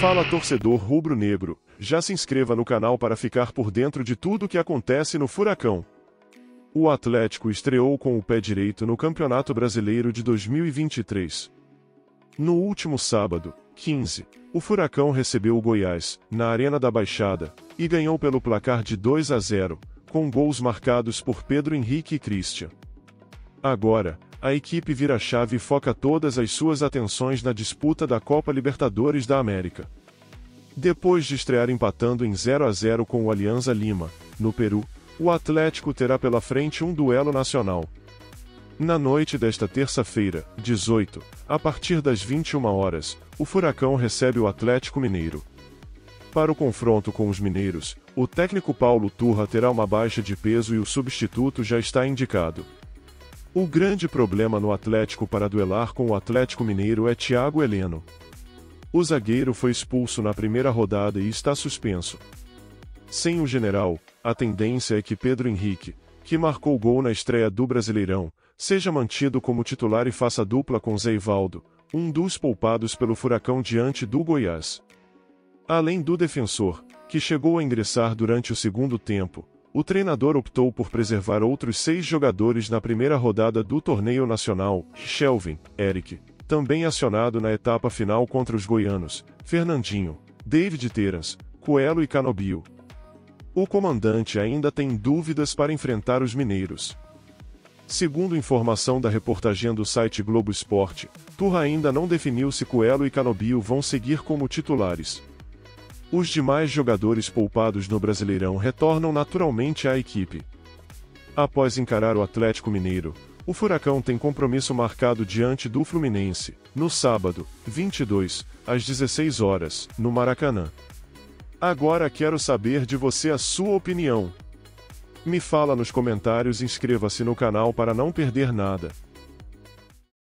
Fala torcedor rubro-negro, já se inscreva no canal para ficar por dentro de tudo que acontece no Furacão. O Athletico estreou com o pé direito no Campeonato Brasileiro de 2023. No último sábado, 15, o Furacão recebeu o Goiás, na Arena da Baixada, e ganhou pelo placar de 2-0, com gols marcados por Pedro Henrique e Christian. Agora, a equipe vira a chave e foca todas as suas atenções na disputa da Copa Libertadores da América. Depois de estrear empatando em 0-0 com o Alianza Lima, no Peru, o Athletico terá pela frente um duelo nacional. Na noite desta terça-feira, 18, a partir das 21h, o Furacão recebe o Athletico Mineiro. Para o confronto com os mineiros, o técnico Paulo Turra terá uma baixa de peso e o substituto já está indicado. O grande problema no Athletico para duelar com o Athletico Mineiro é Thiago Heleno. O zagueiro foi expulso na primeira rodada e está suspenso. Sem o general, a tendência é que Pedro Henrique, que marcou gol na estreia do Brasileirão, seja mantido como titular e faça dupla com Zé Ivaldo, um dos poupados pelo Furacão diante do Goiás. Além do defensor, que chegou a ingressar durante o segundo tempo, o treinador optou por preservar outros 6 jogadores na primeira rodada do torneio nacional: Khellven, Erick, também acionado na etapa final contra os goianos, Fernandinho, David Terans, Cuello e Canobbio. O comandante ainda tem dúvidas para enfrentar os mineiros. Segundo informação da reportagem do site Globo Esporte, Turra ainda não definiu se Cuello e Canobbio vão seguir como titulares. Os demais jogadores poupados no Brasileirão retornam naturalmente à equipe. Após encarar o Athletico Mineiro, o Furacão tem compromisso marcado diante do Fluminense, no sábado, 22, às 16h, no Maracanã. Agora quero saber de você a sua opinião. Me fala nos comentários e inscreva-se no canal para não perder nada.